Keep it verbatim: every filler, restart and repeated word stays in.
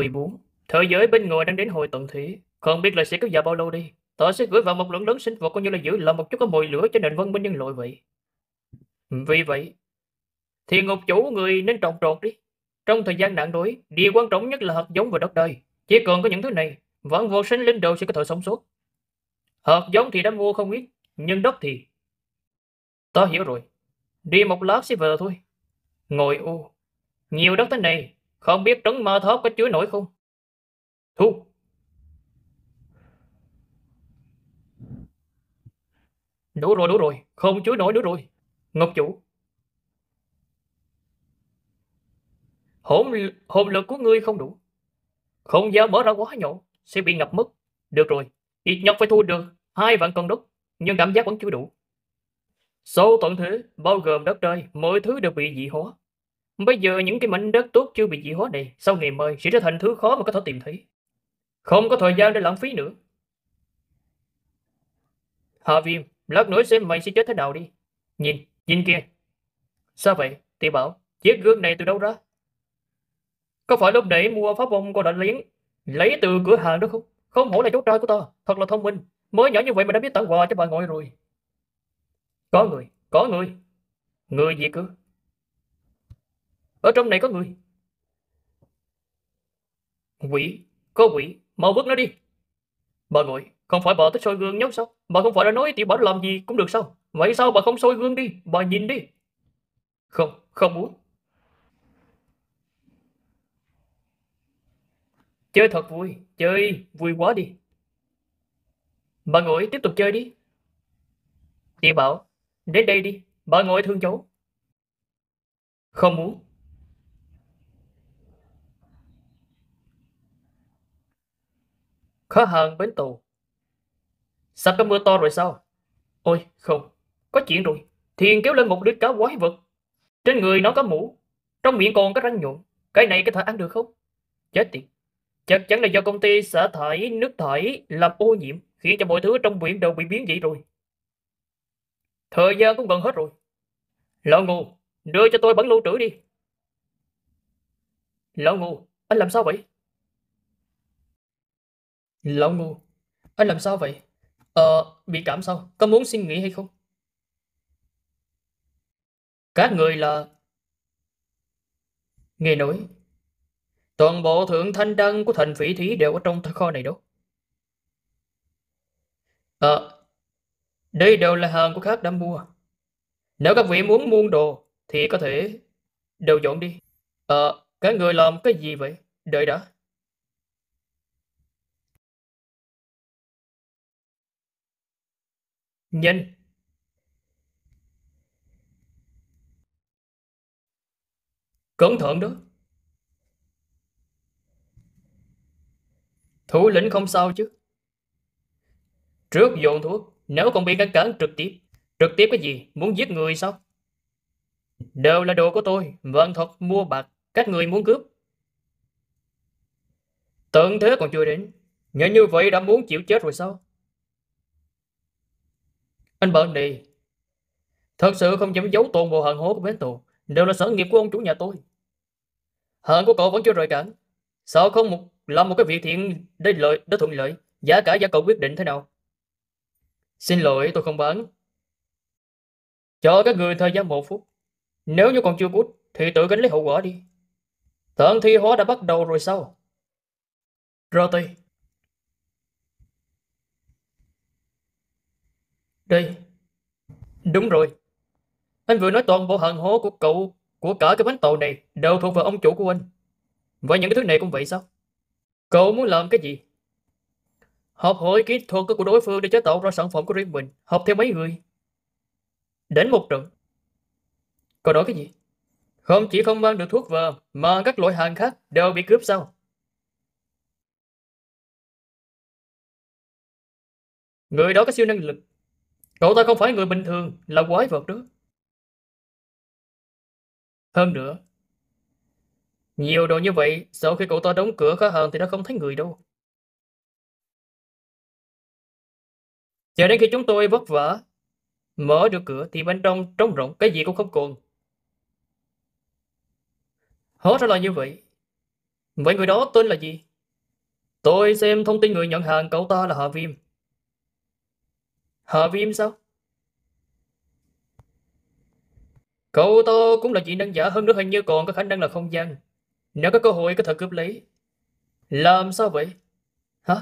Hồi bốn, thế giới bên ngoài đang đến hồi tận thế, không biết là sẽ kéo dài bao lâu đi. Tớ sẽ gửi vào một lượng lớn sinh vật coi như là giữ làm một chút có mồi lửa cho nền văn minh nhân loại vậy. Vì vậy, thì ngục chủ người nên trồng trọt đi. Trong thời gian nạn đói, điều quan trọng nhất là hạt giống và đất đai. Chỉ cần có những thứ này, vạn vật sinh linh đều sẽ có thể sống sót. Hạt giống thì đã mua không ít, nhưng đất thì... Tớ hiểu rồi. Đi một lát sẽ về thôi. Ngồi ô. Nhiều đất thế này, không biết trấn ma tháp có chứa nổi không? Thu. Đủ rồi, đủ rồi. Không chứa nổi nữa rồi. Ngọc chủ. Hồn, hồn lực của ngươi không đủ. Không gian mở ra quá nhỏ, sẽ bị ngập mất. Được rồi. Ít nhất phải thu được hai vạn con đất, nhưng cảm giác vẫn chưa đủ. Sau tận thế, bao gồm đất đai, mọi thứ đều bị dị hóa. Bây giờ những cái mảnh đất tốt chưa bị dị hóa này, sau ngày mai sẽ trở thành thứ khó mà có thể tìm thấy. Không có thời gian để lãng phí nữa. Hạ Viêm, lát nữa xem mày sẽ chết thế nào đi. Nhìn, nhìn kia. Sao vậy? Tiểu Bảo, chiếc gương này từ đâu ra? Có phải lúc nãy mua pháp bông con đã liếng lấy từ cửa hàng đó không? Không hổ là cháu trai của ta, thật là thông minh. Mới nhỏ như vậy mà đã biết tặng quà cho bà ngoại rồi. Có người, có người. Người gì cơ? Ở trong này có người. Quỷ, có quỷ, mau vứt nó đi. Bà nội, không phải bà thích soi gương nhóc sao? Bà không phải đã nói Tiểu Bảo làm gì cũng được sao? Vậy sao bà không soi gương đi, bà nhìn đi. Không, không muốn. Chơi thật vui, chơi vui quá đi. Bà nội tiếp tục chơi đi. Tiểu Bảo, đến đây đi, bà nội thương cháu. Không muốn. Khó hàng bến tù. Sắp có mưa to rồi sao? Ôi không, có chuyện rồi. Thiền kéo lên một đứa cá quái vật. Trên người nó có mũ, trong miệng còn có răng nhọn. Cái này có thể ăn được không? Chết tiệt. Chắc chắn là do công ty xả thải, nước thải làm ô nhiễm, khiến cho mọi thứ trong biển đều bị biến dị rồi. Thời gian cũng gần hết rồi. Lão Ngô, đưa cho tôi bản lưu trữ đi. Lão Ngô, anh làm sao vậy? Lão Ngô, anh làm sao vậy? Ờ, bị cảm sao? Có muốn xin nghỉ hay không? Các người là... Nghe nói, toàn bộ thượng thanh đăng của thành Phỉ Thí đều ở trong kho này đó. Ờ, đây đều là hàng của khác đã mua. Nếu các vị muốn mua đồ thì có thể đều dọn đi. Ờ, các người làm cái gì vậy? Đợi đã. Nhanh. Cẩn thận đó. Thủ lĩnh không sao chứ? Trước dọn thuốc, nếu còn bị ngăn cản trực tiếp. Trực tiếp cái gì? Muốn giết người sao? Đều là đồ của tôi, vạn thuật mua bạc, các người muốn cướp. Tận thế còn chưa đến, nhớ như vậy đã muốn chịu chết rồi sao? Anh bạn này, thật sự không dám giấu toàn bộ hàng hóa của bến tù, đều là sở nghiệp của ông chủ nhà tôi. Hàng của cậu vẫn chưa rời cảng, sao không một làm một cái việc thiện để lợi, để thuận lợi, giá cả do cậu quyết định thế nào? Xin lỗi, tôi không bán. Cho các người thời gian một phút. Nếu như còn chưa cút thì tự gánh lấy hậu quả đi. Tận thi hóa đã bắt đầu rồi sao? Ra tay. Đây. Đúng rồi. Anh vừa nói toàn bộ hàng hóa của cậu, của cả cái bánh tàu này đều thuộc về ông chủ của anh. Vậy những cái thứ này cũng vậy sao? Cậu muốn làm cái gì? Học hỏi kỹ thuật của đối phương để chế tạo ra sản phẩm của riêng mình. Học theo mấy người. Đến một trận. Cậu nói cái gì? Không chỉ không mang được thuốc vào mà các loại hàng khác đều bị cướp sao? Người đó có siêu năng lực. Cậu ta không phải người bình thường, là quái vật đó. Hơn nữa, nhiều đồ như vậy, sau khi cậu ta đóng cửa kho hàng thì đã không thấy người đâu. Cho đến khi chúng tôi vất vả mở được cửa thì bên trong trống rỗng, cái gì cũng không còn. Hóa ra là như vậy. Vậy người đó tên là gì? Tôi xem thông tin người nhận hàng cậu ta là Hạ Viêm. Hạ Viêm sao? Cậu ta cũng là dị năng giả, hơn nữa hình như còn có khả năng là không gian. Nếu có cơ hội có thể cướp lấy. Làm sao vậy? Hả?